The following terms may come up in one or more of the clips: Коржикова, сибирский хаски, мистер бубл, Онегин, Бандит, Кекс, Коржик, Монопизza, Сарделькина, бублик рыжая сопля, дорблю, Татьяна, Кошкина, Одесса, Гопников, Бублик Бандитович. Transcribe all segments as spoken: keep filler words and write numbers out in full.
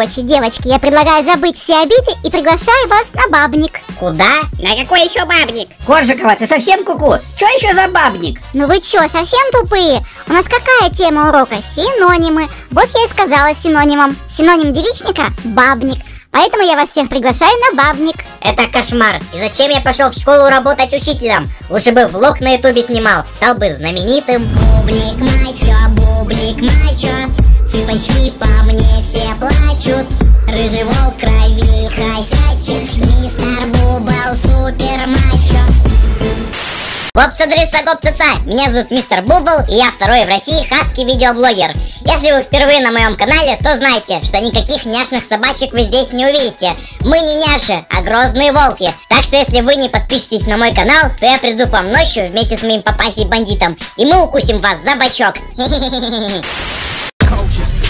Короче, девочки, я предлагаю забыть все обиды и приглашаю вас на бабник. Куда? На какой еще бабник? Коржикова, ты совсем куку? Что еще за бабник? Ну вы что, совсем тупые? У нас какая тема урока? Синонимы. Вот я и сказала синонимом. Синоним девичника – бабник. Поэтому я вас всех приглашаю на бабник. Это кошмар. И зачем я пошел в школу работать учителем? Лучше бы влог на ютубе снимал. Стал бы знаменитым. Бублик мачо, бублик мачо. Цыпочки по мне все плачут. Рыжий волк, кровиха, сячек. Мистер Бубл, супер мачо. Гопцы, дрыса, гопцеса, меня зовут мистер Бубл, и я второй в России хаски видеоблогер. Если вы впервые на моем канале, то знайте, что никаких няшных собачек вы здесь не увидите. Мы не няши, а грозные волки. Так что если вы не подпишетесь на мой канал, то я приду к вам ночью вместе с моим папасей бандитом, и мы укусим вас за бочок.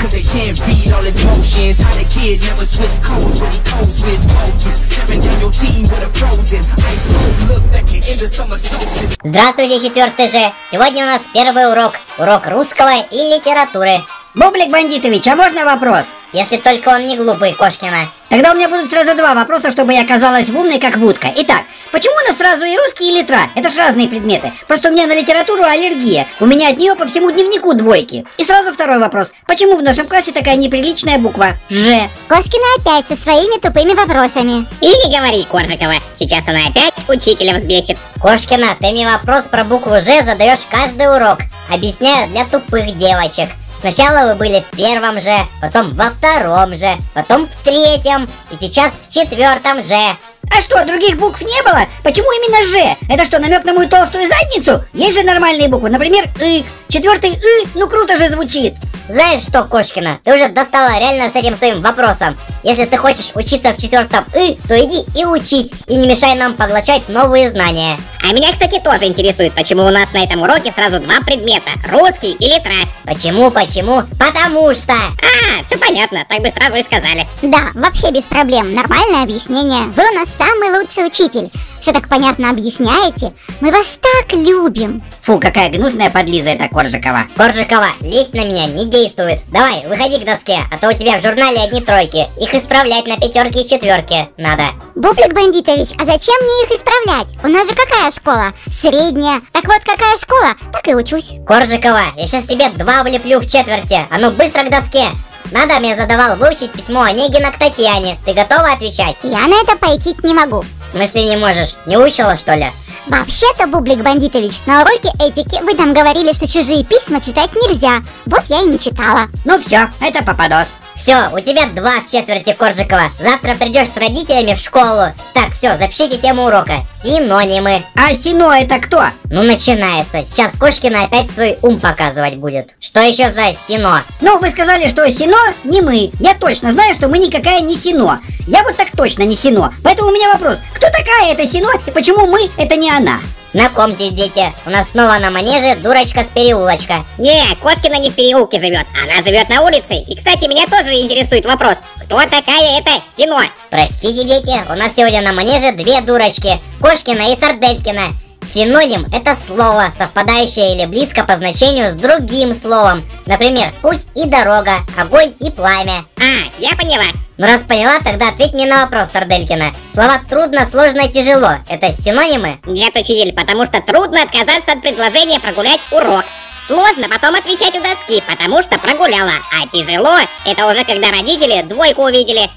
Cause they can't read all his motions. How the kid never switch codes when he codes with focus. Kevin did your team with a frozen ice cold look that can end the summer solstice. Здравствуйте, четвертый Ж. Сегодня у нас первый урок. Урок русского и литературы. Бублик Бандитович, а можно вопрос? Если только он не глупый, Кошкина. Тогда у меня будут сразу два вопроса, чтобы я оказалась в умной, как Вудка. Итак, почему у нас сразу и русский, и литра? Это ж разные предметы. Просто у меня на литературу аллергия. У меня от нее по всему дневнику двойки. И сразу второй вопрос. Почему в нашем классе такая неприличная буква Ж? Кошкина опять со своими тупыми вопросами. И не говори, Коржикова. Сейчас она опять учителя взбесит. Кошкина, ты мне вопрос про букву Ж задаешь каждый урок. Объясняю для тупых девочек. Сначала вы были в первом же, потом во втором же, потом в третьем и сейчас в четвертом же. А что, других букв не было? Почему именно Ж? Это что, намек на мою толстую задницу? Есть же нормальные буквы, например, И. Четвертый И, ну круто же звучит. Знаешь что, Кошкина, ты уже достала реально с этим своим вопросом. Если ты хочешь учиться в четвертом И, то иди и учись, и не мешай нам поглощать новые знания. А меня, кстати, тоже интересует, почему у нас на этом уроке сразу два предмета, русский и литра. Почему, почему? Потому что. А, все понятно, так бы сразу и сказали. Да, вообще без проблем, нормальное объяснение. Вы у нас самый лучший учитель. Все так понятно объясняете. Мы вас так любим. Фу, какая гнусная подлиза эта Коржикова. Коржикова, лезть на меня не действует. Давай, выходи к доске, а то у тебя в журнале одни тройки. Их исправлять на пятерки и четверки надо. Бублик Бандитович, а зачем мне их исправлять? У нас же какая школа? Средняя. Так вот, какая школа, так и учусь. Коржикова, я сейчас тебе два влеплю в четверти. А ну быстро к доске. Надам я задавал выучить письмо Онегина к Татьяне. Ты готова отвечать? Я на это пойти не могу. В смысле не можешь? Не учила, что ли? Вообще-то, Бублик Бандитович, на уроке этики вы нам говорили, что чужие письма читать нельзя. Вот я и не читала. Ну все, это попадос. Все, у тебя два в четверти, Коржикова. Завтра придешь с родителями в школу. Так, все, запишите тему урока. Синонимы. А сино это кто? Ну начинается. Сейчас Кошкина опять свой ум показывать будет. Что еще за сино? Ну, вы сказали, что сино не мы. Я точно знаю, что мы никакая не сино. Я вот так точно не сино. Поэтому у меня вопрос. Кто такая эта сино и почему мы это не она? Знакомьтесь, дети, у нас снова на манеже дурочка с переулочка. Не, Кошкина не в переулке живет, она живет на улице. И, кстати, меня тоже интересует вопрос, кто такая эта сино? Простите, дети, у нас сегодня на манеже две дурочки, Кошкина и Сарделькина. Синоним – это слово, совпадающее или близко по значению с другим словом. Например, путь и дорога, огонь и пламя. А, я поняла. Ну раз поняла, тогда ответь мне на вопрос, Сарделькина. Слова «трудно», «сложно» и «тяжело» – это синонимы? Нет, учитель, потому что трудно отказаться от предложения прогулять урок. Сложно потом отвечать у доски, потому что прогуляла. А тяжело – это уже когда родители двойку увидели.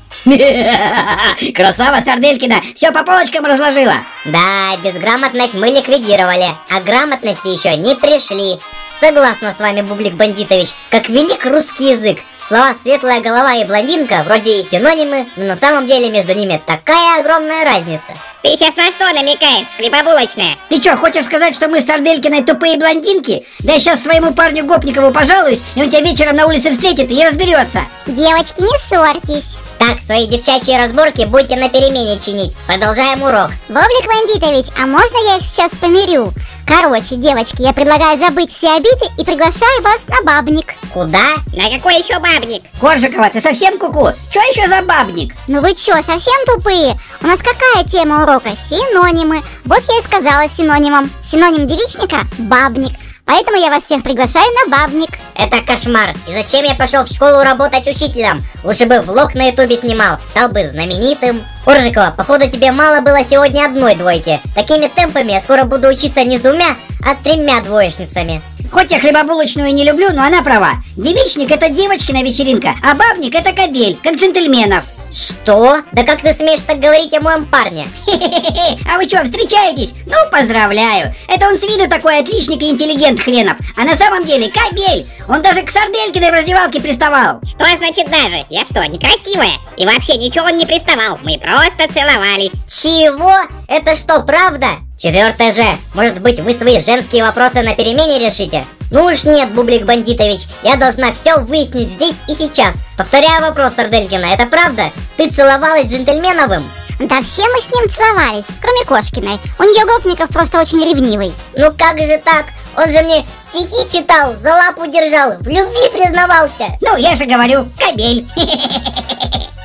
Красава, Сарделькина, все по полочкам разложила. Да, безграмотность мы ликвидировали, а грамотности еще не пришли. Согласна с вами, Бублик Бандитович, как велик русский язык. Слова «светлая голова» и «блондинка» вроде и синонимы, но на самом деле между ними такая огромная разница. Ты сейчас на что намекаешь, хлебобулочная? Ты чё, хочешь сказать, что мы с Сарделькиной тупые блондинки? Да я сейчас своему парню Гопникову пожалуюсь, и он тебя вечером на улице встретит и разберется. Девочки, не ссорьтесь. Так, свои девчачьи разборки будете на перемене чинить. Продолжаем урок. Бублик Бандитович, а можно я их сейчас помирю? Короче, девочки, я предлагаю забыть все обиды и приглашаю вас на бабник. Куда? На какой еще бабник? Коржикова, ты совсем куку? Что еще за бабник? Ну вы что, совсем тупые? У нас какая тема урока? Синонимы. Вот я и сказала синонимом. Синоним девичника – бабник. Поэтому я вас всех приглашаю на бабник. Это кошмар. И зачем я пошел в школу работать учителем? Лучше бы влог на ютубе снимал, стал бы знаменитым. Коржикова, походу тебе мало было сегодня одной двойки. Такими темпами я скоро буду учиться не с двумя, а тремя двоечницами. Хоть я хлебобулочную и не люблю, но она права. Девичник — это девочкина вечеринка, а бабник — это кабель, как джентльменов. Что? Да как ты смеешь так говорить о моем парне? Хе-хе-хе-хе, а вы что, встречаетесь? Ну, поздравляю. Это он с виду такой отличник и интеллигент хренов, а на самом деле кабель. Он даже к Сарделькиной в раздевалке приставал. Что значит даже? Я что, некрасивая? И вообще ничего он не приставал, мы просто целовались. Чего? Это что, правда? Четвертое же, может быть, вы свои женские вопросы на перемене решите? Ну уж нет, Бублик Бандитович, я должна все выяснить здесь и сейчас. Повторяю вопрос, Сарделькина, это правда? Ты целовалась с Джентльменовым? Да все мы с ним целовались, кроме Кошкиной. У нее Гопников просто очень ревнивый. Ну как же так? Он же мне стихи читал, за лапу держал, в любви признавался. Ну я же говорю, кабель.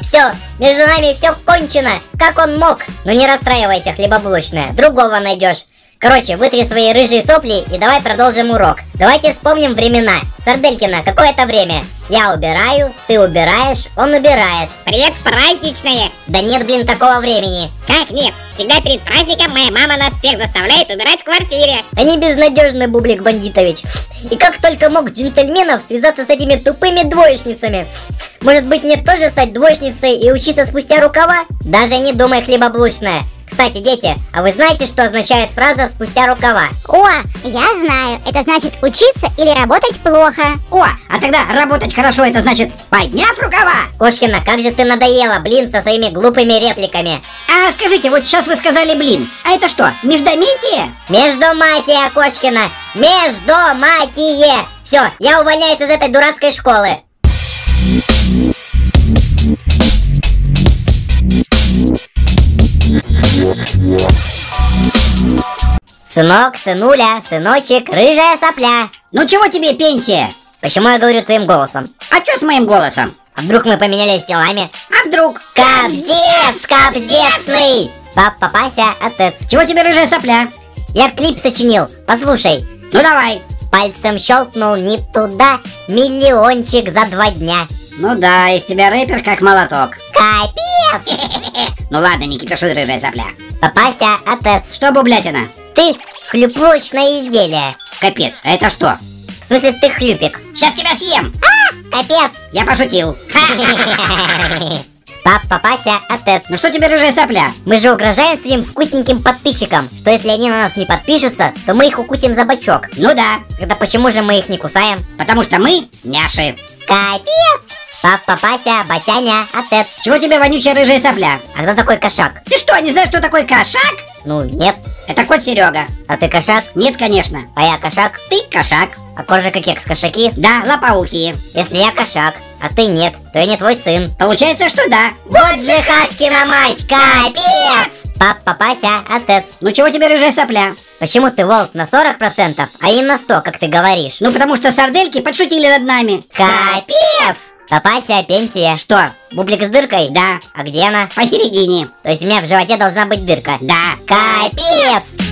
Все, между нами все кончено, как он мог. Ну не расстраивайся, хлебобулочная, другого найдешь. Короче, вытри свои рыжие сопли и давай продолжим урок. Давайте вспомним времена. Сарделькина, какое это время? Я убираю, ты убираешь, он убирает. Привет, праздничное! Да нет, блин, такого времени. Как нет? Всегда перед праздником моя мама нас всех заставляет убирать в квартире. Они безнадежны, Бублик Бандитович. И как только мог Джентльменов связаться с этими тупыми двоечницами. Может быть, мне тоже стать двоечницей и учиться спустя рукава? Даже не думай, хлебоблучная. Кстати, дети, а вы знаете, что означает фраза «спустя рукава»? О, я знаю. Это значит учиться или работать плохо. О, а тогда работать хорошо, это значит подняв рукава. Кошкина, как же ты надоела, блин, со своими глупыми репликами. А скажите, вот сейчас вы сказали блин, а это что, междометие? Междометие, Кошкина, междометие. Все, я увольняюсь из этой дурацкой школы. Сынок, сынуля, сыночек, рыжая сопля. Ну чего тебе пенсия? Почему я говорю твоим голосом? А чё с моим голосом? А вдруг мы поменялись телами? А вдруг? Капздец, капздецный! Папа, папася, отец. Чего тебе рыжая сопля? Я клип сочинил, послушай. Ну давай. Пальцем щелкнул не туда, миллиончик за два дня. Ну да, из тебя рэпер как молоток. Капец! Ну ладно, не кипишуй, рыжая сопля. Папася, отец. Что, бублятина? Ты хлюплочное изделие. Капец, а это что? В смысле, ты хлюпик. Сейчас тебя съем. А, капец. Я пошутил. Пап, папася, отец. Ну что тебе, рыжая сопля? Мы же угрожаем своим вкусненьким подписчикам, что если они на нас не подпишутся, то мы их укусим за бочок. Ну да. Тогда почему же мы их не кусаем? Потому что мы няши. Капец. Пап, папася, батяня, отец. Чего тебе вонючая рыжая сопля? А кто такой кошак? Ты что, не знаешь, кто такой кошак? Ну, нет. Это кот Серега. А ты кошак? Нет, конечно. А я кошак? Ты кошак. А Коржик и Кекс кошаки? Да, лопоухие. Если я кошак, а ты нет, то я не твой сын. Получается, что да. Вот же Хаткина мать, капец! Пап, папася, отец. Ну чего тебе рыжая сопля? Почему ты волк на сорок процентов, а им на сто процентов, как ты говоришь? Ну потому что сардельки подшутили над нами. Капец! Папася, пенсия. Что? Бублик с дыркой? Да. А где она? Посередине. То есть у меня в животе должна быть дырка? Да. Капец!